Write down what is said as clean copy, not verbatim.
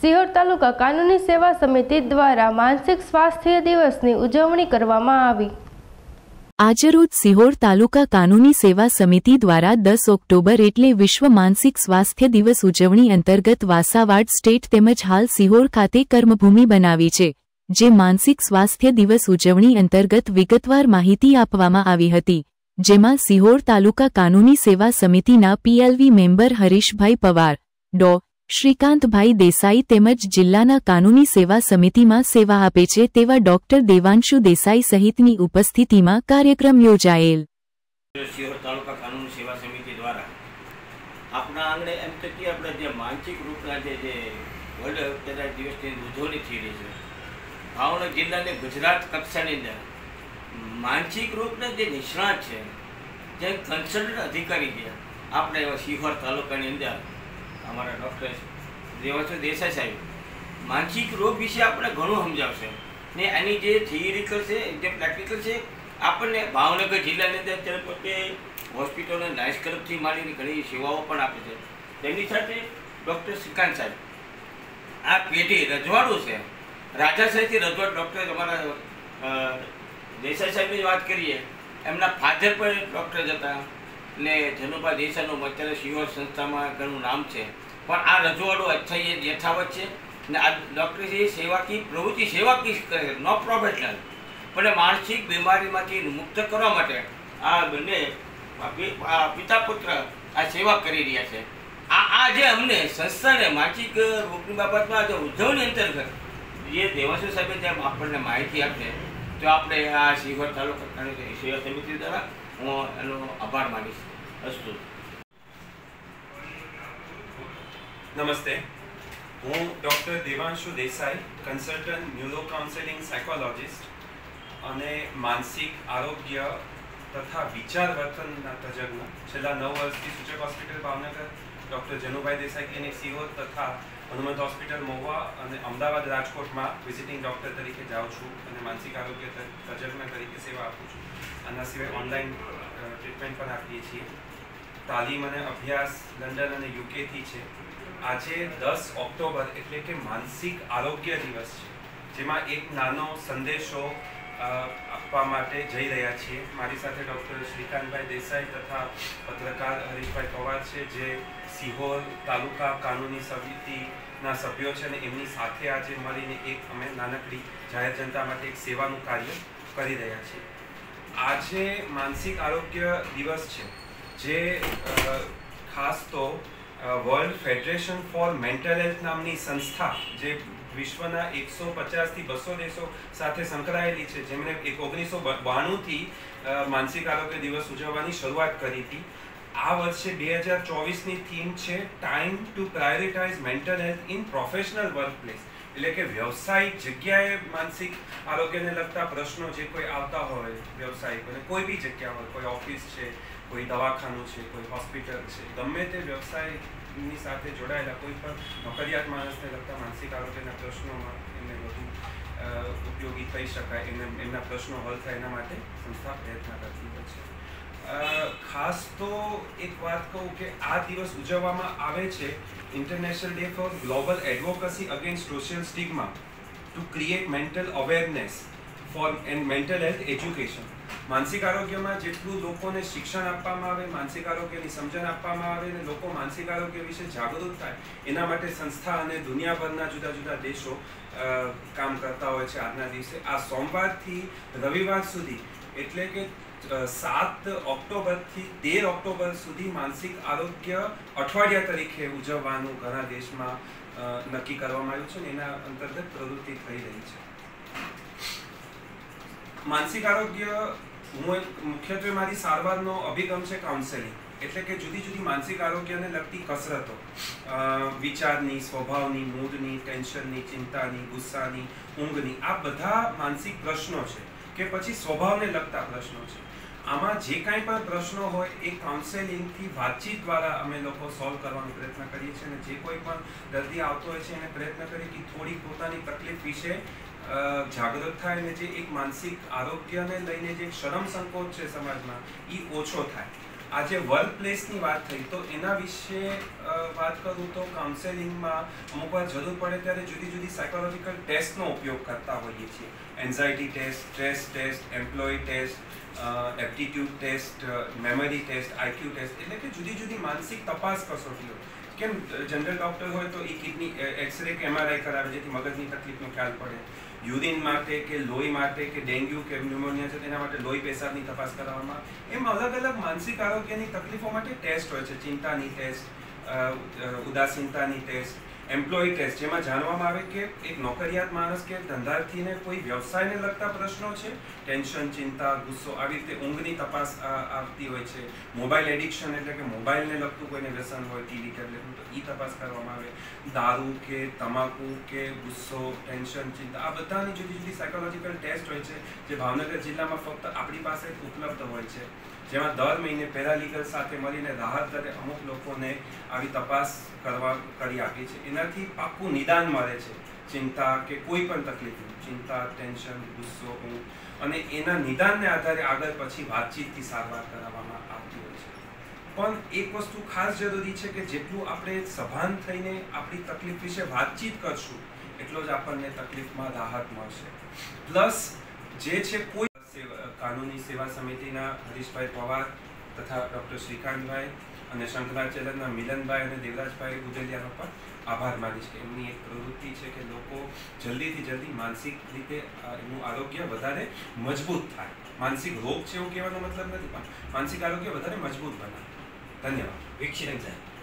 સિહોર તાલુકા કાનૂની સેવા સમિતિ દ્વારા માનસિક સ્વાસ્થ્ય દિવસની ઉજવણી કરવામાં આવી। આજરોજ સિહોર તાલુકા કાનૂની સેવા સમિતિ દ્વારા 10 ઓક્ટોબર એટલે વિશ્વ માનસિક સ્વાસ્થ્ય દિવસ ઉજવણી અંતર્ગત વાસાવાડ સ્ટેટ તેમજ હાલ સિહોર ખાતે કર્મભૂમિ બનાવી છે, જે માનસિક સ્વાસ્થ્ય દિવસ ઉજવણી અંતર્ગત વિગતવાર માહિતી આપવામાં આવી હતી, જેમાં સિહોર તાલુકા કાનૂની સેવા સમિતિના PLV મેમ્બર હરીશભાઈ પવાર, ડો. શ્રીકાંતભાઈ દેસાઈ તેમજ જિલ્લાના કાનૂની સેવા સમિતિમાં સેવા આપે છે તેવા ડોક્ટર દેવાંશ દેસાઈ સહિતની ઉપસ્થિતિમાં કાર્યક્રમ યોજાયેલ। સિહોર તાલુકા કાનૂની સેવા સમિતિ દ્વારા આપણા આંગણે એમ તો કે આપણે જે માનસિક રોગના જે વર્લ્ડ હેલ્થ ડે દિવસની ઉજવણી થઈ રહી છે, ભાવનગર જિલ્લાને ગુજરાત કક્ષાની અંદર मानसिक रोग ने जो निष्णात है, जो कंसल्टंट अधिकारी है, अपने सीहोर तालुका अंदर अमरा डॉक्टर देवांश देसाई साहब मानसिक रोग विषे अपने घणु समझाशे ने आनी जे थियरिकल से जो प्रेक्टिकल से आपने भावनगर जिला अंदर पोते हॉस्पिटल लाइफ क्लब थी मारीने घणी सेवाओं पण आपे छे। तेमनी साथे डॉक्टर श्रीकांत साहब आ पेढी रजवाड़ू है, राजाशाही थी रजवाड़ डॉक्टर अमरा देसाई साहेबनी बात करिए, एमना फाधर पर डॉक्टर जता ने जनुभा देसाईनु अत्यारे सीहोर संस्था में घणु नाम है, पर आ रजवाड़ो अच्छा ये यथावत है ने आ डॉक्टर जी सेवा की प्रवृत्ति सेवा की करे नो प्रोफेशनल पर मानसिक बीमारी में मुक्त करवा माटे आ बने पिता पुत्र आ सेवा करी रह्या छे। आज अमने संस्था ने मानसिक रोगनी बाबत में जो उद्योगनी अंतर्गत ये देवांश साहेबे जेम आपने माहिती आपने तो आप सिहोर तालुका सेवा समिति द्वारा हूँ एनो आभार मानीश। अस्तु। नमस्ते, हूँ doctor Devanshu Desai, consultant neuro counselling psychologist अने मानसिक आरोग्य तथा विचार वर्तन तज्ञ। छेल्ला 9 वर्ष थी Suchak hospital Bhavnagar, doctor Janubhai Desai clinic Sihor तथा हनुमंत हॉस्पिटल महुआ और अमदावाद राजकोट में विजिटिंग डॉक्टर तरीके जाऊँ छूँ और मानसिक आरोग्य तज्ञ तरीके सेवा आपूँ छूँ। आना सिवाय ऑनलाइन ट्रीटमेंट पर आपीए छे। तालीम और अभ्यास लंडन और यूके थी है। आज 10 ऑक्टोबर एटले के मानसिक आरोग्य दिवस है, जेमा एक नानो संदेशो आपवा माटे जई रह्या छीए। मारी साथे डॉक्टर श्रीकांतभाई देसाई तथा पत्रकार हरीशभाई पवार छे, जे सीहोर तालुका कानूनी समितिना सभ्यो छे ने एमनी साथे आज मळीने एक अमे नानकडी जाहेर जनता माटे एक सेवानुं कार्य करी रह्या छीए। आजे मानसिक आरोग्य दिवस छे, जे खास तो world federation for mental health नामनी संस्था जे विश्वना 150 થી 200 देशों साथे संकळायेली छे, जेमणे 1992 थी मानसिक आरोग्य दिवस उजवવાની શરૂઆત કરી હતી। આ વર્ષે 2024 ની થીમ છે time to prioritize mental health in professional workplace, એટલે કે વ્યવસાયિક જગ્યાએ માનસિક આરોગ્યને લગતા પ્રશ્નો જે કોઈ આવતા હોય વ્યવસાયિકોને, કોઈ બી જગ્યા હોય, કોઈ ઓફિસ છે, कोई दवाखानु है, कोई हॉस्पिटल है, गमे ते व्यवसाय साथे जोड़ायेला कोई पण नौकरियात माणसने लगता मानसिक आरोग्यना प्रश्नों में एमने वधु उपयोगी थई शकाय, एमना प्रश्नों हल थाय एना माटे संस्था प्रयत्न करती होय छे। खास तो एक बात कहूँ कि आ दिवस उजववामां आवे छे international day for global advocacy against social stigma to create mental awareness for and mental health education. मानसिक आरोग्य में जेटलू लोकोने शिक्षण आपवामां आवे, मानसिक आरोग्य की समझण आपवामां आवे ने लोको मानसिक आरोग्य विषे जागृत थाय, एना माटे संस्था अने दुनियाभरना जुदा जुदा देशों काम करता होय छे। आजना दिवसे आ सोमवार थी रविवार सुधी एटले के 7 ऑक्टोबर थी 13 ऑक्टोबर सुधी मानसिक आरोग्य अठवाडिया तरीके उजववानुं घणा देशमां नक्की करवामां आव्युं छे, एना अंतर्गत प्रवृत्ति थई रही छे। मानसिक आरोग्य मुख्यत्वे मारी सारवारनो अभिगम छे काउंसलिंग, एटले के जुदी जुदी मानसिक आरोग्यने लगती कसरतो, विचारनी, स्वभावनी, मूडनी, टेन्शननी, चिंतानी, गुस्सानी, ऊँघनी, आ बधा मानसिक प्रश्नों छे के पछी स्वभावने लगता प्रश्नों छे। आमा जे कांई पण प्रश्नो होय ए काउंसेलिंगथी वातचीत द्वारा अमे लोको सोल्व करवानो प्रयत्न करीए छीए, अने जे कोई पण दर्दी आवतो होय छे एने प्रयत्न करीए कि थोड़ी पोतानी तकलीफ विशे जागृत थाय ने जे एक मानसिक आरोग्य ने लईने जे शरम संकोच है समाज में ई ओछो थाय। आज वर्क प्लेस की बात थी तो एना विषे बात करूँ तो काउंसेलिंग में अमुक बार जरूर पड़े तरह जुदी जुदी साइकोलॉजिकल टेस्ट नो उपयोग करता हो anxiety test, stress test, employ test, aptitude test, memory test, IQ test एटले के जुदी जुदी मानसिक तपास कसोटीओ केम जनरल डॉक्टर हो तो किडनी एक्सरे के MRI करावे जेथी मगजनी तकलीफ नो ख्याल पड़े, यूरिन माटे के लोही माटे के डेंग्यू के न्यूमोनिया छे तेना माटे लोही पेशाबनी तपास करावामां एम अलग अलग मानसिक आरोग्यनी तकलीफों माटे टेस्ट होय छे। चिंतानी टेस्ट, उदासीनतानी टेस्ट, एम्प्लॉय टेस्ट जेमां जाणवामां आवे के एक नौकरियात माणस के धंधार्थीने कोई व्यवसायने लगता प्रश्नो छे, टेन्शन, चिंता, गुस्सो आवी रीते ઊંઘની તપાસ આવતી હોય છે। મોબાઈલ એડિક્શન એટલે કે મોબાઈલને લગતું કોઈને વ્યસન હોય ટીવી ટેબ્લેટનું તો ઈ તપાસ કરવામાં આવે। દારૂ કે તમાકુ કે ગુસ્સો, ટેન્શન, ચિંતા આ બધાની જુદી જુદી સાયકોલોજિકલ ટેસ્ટ હોય છે જે ભાવનગર જિલ્લામાં ફક્ત આપણી પાસે ઉપલબ્ધ હોય છે, જેમાં દર મહિને પેરાલીગલ સાથે મળીને રાહત દરે અમુક લોકોને આવી તપાસ કરી આપે છે। એનાથી પાકું નિદાન મળે છે चिंता के कोईपण तकलीफ, चिंता, टेन्शन, गुस्सो अने एना निदान ने आधारे आगळ पछी वातचीत की सारवार करावामां आवती होय छे। पण एक वस्तु खास जरूरी है कि जेटलू आपणे सभान थईने आपणी तकलीफ विषे वातचीत करशुं एटलो ज आपणने तकलीफ में राहत मळशे। प्लस जे छे कोई कानूनी सेवा समितिना हरीशभाई पवार तथा डॉक्टर श्रीकांतभाई अने शंकराचार्यना मिलनभाई अने देवराजभाई गुदेलियानो पण आभार मानीश के एमनी एक प्रवृत्ति है कि लोग जल्दी थी जल्दी मानसिक रीते एमनुं आरोग्य वधारे मजबूत थाय। मानसिक रोग छे एवो कहेवानो मतलब नथी, मानसिक आरोग्य वधारे मजबूत बने। धन्यवाद। विकसित साहब।